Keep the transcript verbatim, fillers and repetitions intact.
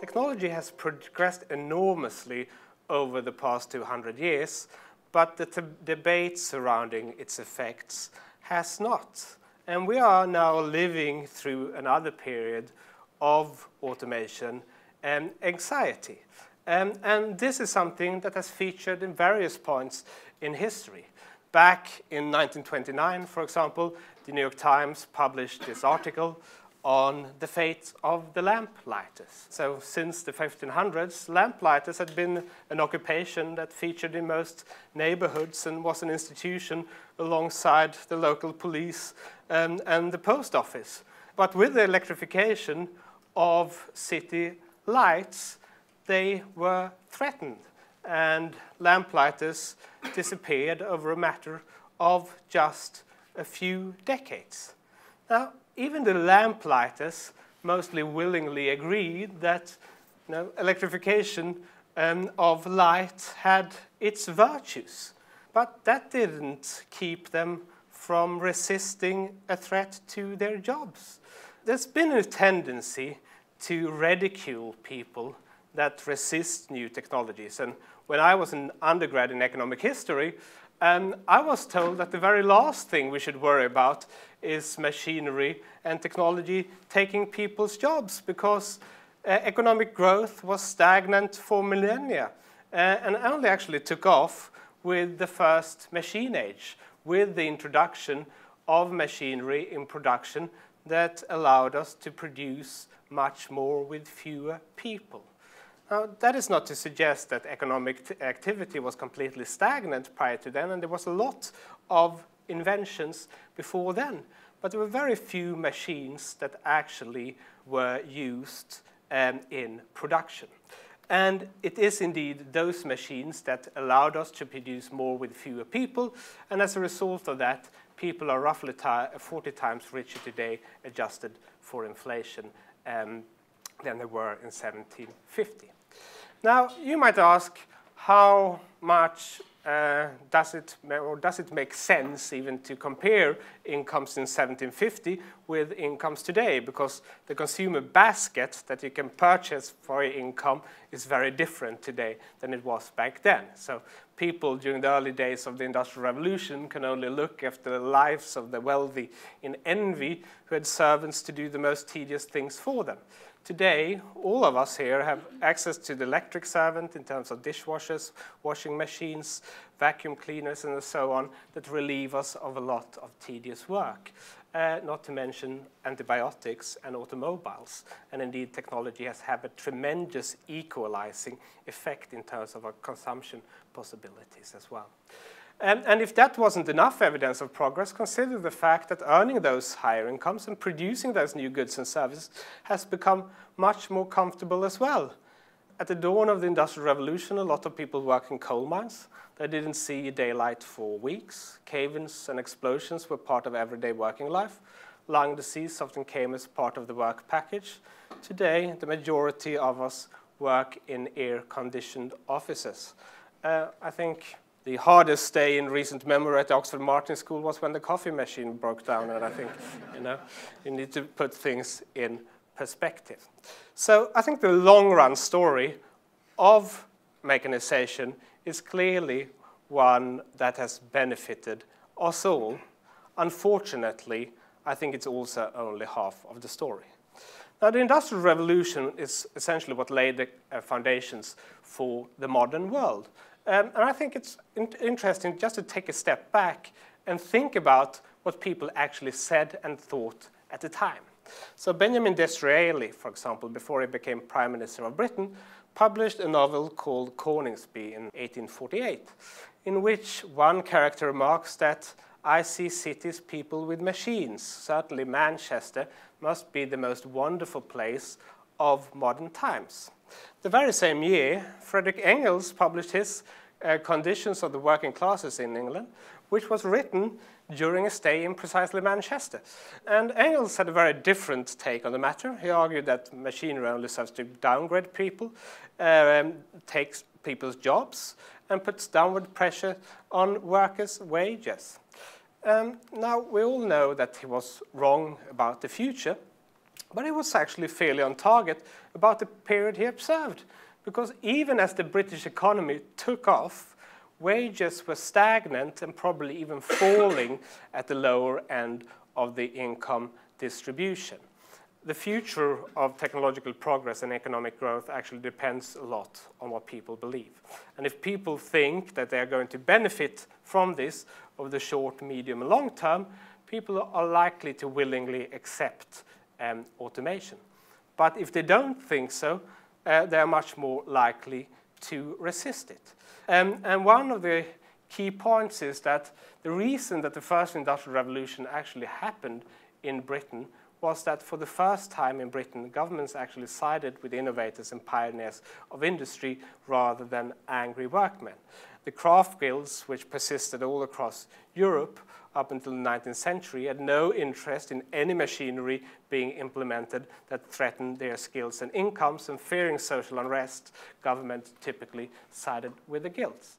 Technology has progressed enormously over the past two hundred years, but the debate surrounding its effects has not. And we are now living through another period of automation and anxiety. And, and this is something that has featured in various points in history. Back in nineteen twenty-nine, for example, the New York Times published this article on the fate of the lamplighters. So since the fifteen hundreds, lamplighters had been an occupation that featured in most neighborhoods and was an institution alongside the local police and, and the post office. But with the electrification of city lights, they were threatened, and lamplighters disappeared over a matter of just a few decades. Now, even the lamplighters mostly willingly agreed that, you know, electrification um, of light had its virtues, but that didn't keep them from resisting a threat to their jobs. There's been a tendency to ridicule people that resist new technologies. And when I was an undergrad in economic history, um, I was told that the very last thing we should worry about is machinery and technology taking people's jobs, because uh, economic growth was stagnant for millennia uh, and only actually took off with the first machine age, with the introduction of machinery in production that allowed us to produce much more with fewer people. Now, that is not to suggest that economic activity was completely stagnant prior to then, and there was a lot of inventions before then, but there were very few machines that actually were used um, in production. And it is indeed those machines that allowed us to produce more with fewer people, and as a result of that, people are roughly forty times richer today, adjusted for inflation, um, than they were in seventeen fifty. Now, you might ask, how much uh, does it, or does it make sense even to compare incomes in seventeen fifty with incomes today? Because the consumer basket that you can purchase for your income is very different today than it was back then. So people during the early days of the Industrial Revolution can only look after the lives of the wealthy in envy, who had servants to do the most tedious things for them. Today, all of us here have access to the electric servant in terms of dishwashers, washing machines, vacuum cleaners, and so on, that relieve us of a lot of tedious work, uh, not to mention antibiotics and automobiles. And indeed, technology has had a tremendous equalizing effect in terms of our consumption possibilities as well. And, and if that wasn't enough evidence of progress, consider the fact that earning those higher incomes and producing those new goods and services has become much more comfortable as well. At the dawn of the Industrial Revolution, a lot of people worked in coal mines. They didn't see daylight for weeks. Cave-ins and explosions were part of everyday working life. Lung disease often came as part of the work package. Today, the majority of us work in air-conditioned offices. Uh, I think the hardest day in recent memory at the Oxford Martin School was when the coffee machine broke down, and I think, you know, you need to put things in perspective. So I think the long-run story of mechanization is clearly one that has benefited us all. Unfortunately, I think it's also only half of the story. Now, the Industrial Revolution is essentially what laid the uh, foundations for the modern world. Um, and I think it's in interesting just to take a step back and think about what people actually said and thought at the time. So Benjamin Disraeli, for example, before he became Prime Minister of Britain, published a novel called Coningsby in eighteen forty-eight, in which one character remarks that, "I see cities peopled with machines. Certainly Manchester must be the most wonderful place of modern times." The very same year, Frederick Engels published his uh, Conditions of the Working Classes in England, which was written during a stay in precisely Manchester. And Engels had a very different take on the matter. He argued that machinery only serves to downgrade people, uh, um, takes people's jobs, and puts downward pressure on workers' wages. Um, now, we all know that he was wrong about the future, but he was actually fairly on target about the period he observed, because even as the British economy took off, wages were stagnant and probably even falling at the lower end of the income distribution. The future of technological progress and economic growth actually depends a lot on what people believe. And if people think that they are going to benefit from this over the short, medium, and long term, people are likely to willingly accept um, automation. But if they don't think so, uh, they are much more likely to resist it. Um, and one of the key points is that the reason that the first industrial revolution actually happened in Britain was that for the first time in Britain, governments actually sided with innovators and pioneers of industry rather than angry workmen. The craft guilds, which persisted all across Europe up until the nineteenth century, had no interest in any machinery being implemented that threatened their skills and incomes, and fearing social unrest, government typically sided with the guilds.